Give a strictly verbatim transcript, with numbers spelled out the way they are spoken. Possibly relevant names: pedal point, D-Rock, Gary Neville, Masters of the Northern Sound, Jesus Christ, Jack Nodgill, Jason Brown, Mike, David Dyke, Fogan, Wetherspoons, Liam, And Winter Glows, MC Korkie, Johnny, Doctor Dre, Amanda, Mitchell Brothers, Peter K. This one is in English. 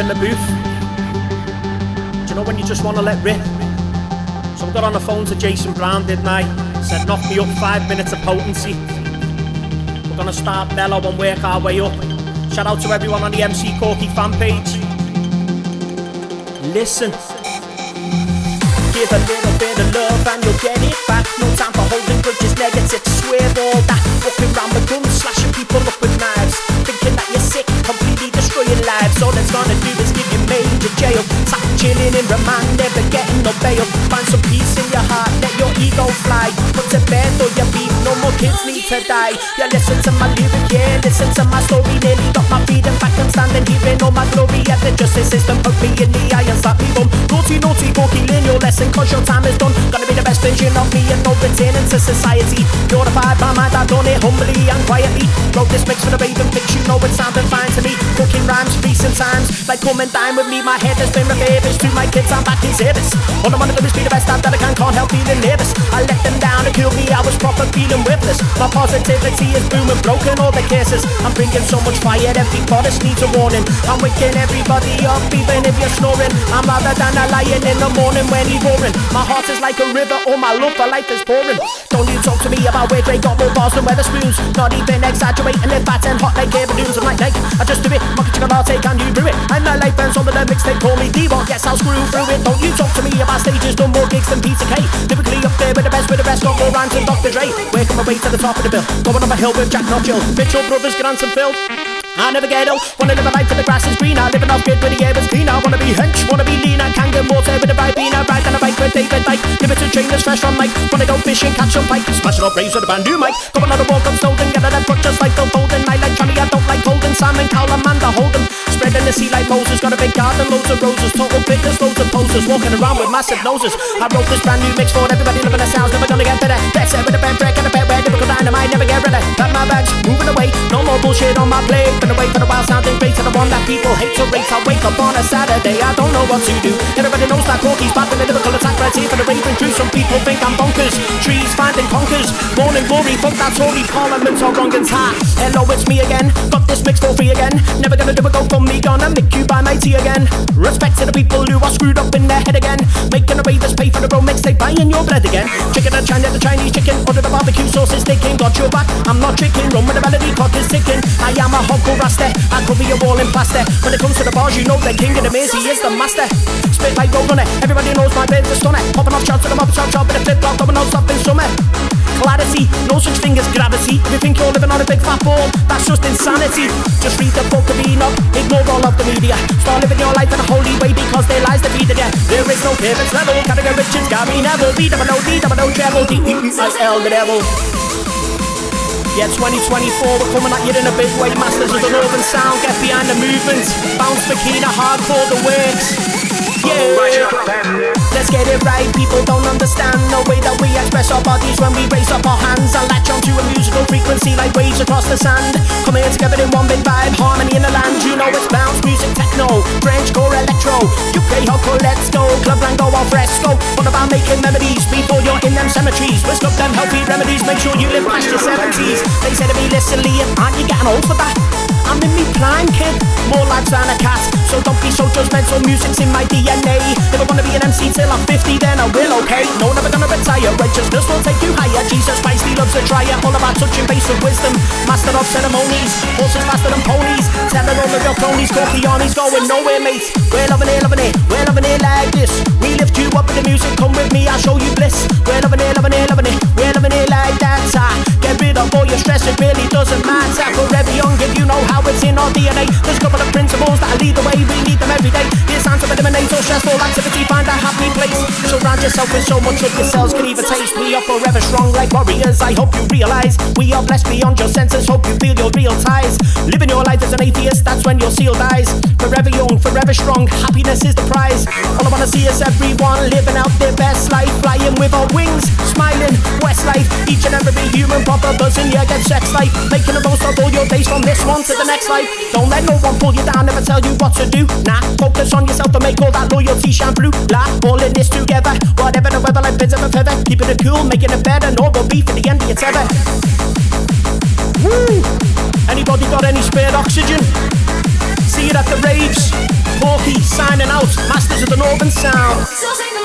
in the booth. Do you know when you just want to let rip? So I got on the phone to Jason Brown, didn't I? Said, knock me up five minutes of potency. We're going to start mellow and work our way up. Shout out to everyone on the M C Korkie fan page. Listen. Give a little bit of love and you'll get it back. No time for holding grudges, negative, swear all that. Walking round with guns, slashing people up with knives. Thinking that you're sick, completely destroying lives. All it's gonna do is give you major jail. Sat chilling in remand, never getting no bail. Find some peace in your heart, let your ego fly. Put to bed or your beat, no more kids need to die. Yeah, listen to my lyric, yeah, listen to my story. Nearly got my freedom back, I'm standing here in all my glory. Yeah, the justice system poked me in the eye and slapped me bum. Naughty, naughty, Korkie, learn your lesson, cause your time is done. Gonna be the best version of me and no returning to society. Purified by my dad, done it humbly and quietly. Wrote this mix for the Raven fix, you know it sounded fine to me. Cooking rhymes, recent times, like come and dine with me. My head has been refurbished, to my kids I'm back in service. All I wanna do is be the best dad that I can, can't help feeling nervous. I let them down, it killed me, I was proper feeling worthless. My positivity is booming, broken all the curses. I'm bringing so much fire, every goddess needs a warning. I'm waking everybody up, even if you're snoring. I'm rather than a lion in the morning when he's roaring. My heart is like a river, all my love for life is pouring. Don't you talk to me about where Grey got more bars than Wetherspoons. Not even exaggerating, if I turn hot like Gabadoons. I'm like, hey, I just do it, monkey chicken latte, can you brew it? And my life burns on the mix, they call me D-Rock, yes I'll screw through it. Don't you talk to me about stages, done more gigs than Peter K. Typically up there with the best, with the best, got more rhymes than Doctor Dre. Working my way to the top of the bill, going up a hill with Jack Nodgill, Mitchell Brothers, Grant and Phil. I never get old, wanna live a life where the grass is green. I live an off grid where the air is clean. I wanna be hench, wanna be lean. I can get water with a right bean. I ride on a bike with David Dyke, live it to trainers fresh from Mike. Wanna go fishing, catch some pike, smashing up raves with a brand new mic. Go on a walk, I'm sold and get out of truck just like the Fogan. I like Johnny, I don't like holding salmon, cowl, Amanda, hold them. Spreading the sea like Moses, got a big garden, loads of roses. Total fitness, loads of posters, walking around with massive noses. I wrote this brand new mix for everybody living the sounds. Never gonna get better, better with a band break and a bed where difficult dynamite. Never get rid of, but my bag's moving away. No more bullshit on my plate. Been away for a while, sounding great to the one that people hate to rate. I wake up on a Saturday, I don't know what to do. Everybody knows that Korkie's back with a lyrical attack right here for the Raven crew. Some people think I'm bonkers, trees finding conkers. Born in glory, fuck that Tory parliament or wrong and tie. Hello, it's me again, got this mix for free again. Never gonna do a go for me, gonna make you buy my tea again. Respect to the people who are screwed up in their head again. Making the Ravers pay for the bro mix, they buying your bread again. Chicken and China, the Chinese chicken, order the barbecue sauce is sticking. Got your back, I'm not tricking, run with the melody, clock is ticking. I am a hog Rasta, I cover your wall in plaster. When it comes to the bars, you know the king of the maze, he is the master. Spit like roadrunner, everybody knows my bird's a stunner. Popping off shots at the mob, chop chop, and a flip flop, going on stop in summer. Clarity, no such thing as gravity. If you think you're living on a big fat ball, that's just insanity. Just read the book of Enoch, ignore all of the media. Start living your life in a holy way because there lies the feeder. Yeah, there is no perfect level, category Richards, Gary Neville, D-double-O, D-double-O, Treble, D E E I L, the devil. Yeah, twenty twenty-four, we're coming at you in a big way. Masters of the Northern Sound, get behind the movement. Bounce Bikina, hardcore, the works. Yeah, let's get it right, people don't understand the way that we express our bodies when we raise up our hands and latch onto a musical frequency like waves across the sand. Come here together in one big vibe, harmony in the land. You know it's bounce, music, techno, French, core, electro. U K hardcore, let's go, club rango, or fresco. What about making memories before you're in them cemeteries? Whisk up them healthy remedies, make sure you live past your seventies. They say to me, listen Liam, aren't you getting old for that? I'm in me prime, kid, more lives than a cat. So don't be so judgmental, music's in my D N A. If I wanna be an M C till I'm fifty, then I will, okay? No, never gonna retire, righteousness will take you higher. Jesus Christ, he loves a trier, all about touching base with wisdom. Master of ceremonies, horses faster than ponies. Telling all of your cronies, Korkie on, he's going nowhere, mate. We're loving it, loving it, we're loving it like this. We lift you up with the music, come with me, I'll show you bliss. We're loving it, loving it, loving it, we're loving it like that. Ah, get rid of all your stress, it really doesn't matter. Forever young, if you know how it's in our D N A. There's a couple of principles that lead the way, we need them every day. Here's time to eliminate all stressful activity, find a happy place. Surround yourself with so much of yourselves can even taste. We are forever strong like warriors, I hope you realise. We are blessed beyond your senses, hope you feel your real ties. Living your life as an atheist, that's when your seal dies. Forever young, forever strong, happiness is the prize. All I wanna see is everyone living out their best life. Flying with our wings, smiling, West life. Each and every human proper buzzing, yeah, get sex life. Making the most of all your days from this one to the next life. Don't let no one pull you down, never tell you what to do. Nah, focus on yourself to make all that loyalty shine through. Nah, all in this together, whatever the weather, like bits of a feather. Keeping it cool, making it better, and all will be for the end of your tether. Woo! Anybody got any spare oxygen? See it at the raves. Korkie signing out. Masters of the Northern Sound.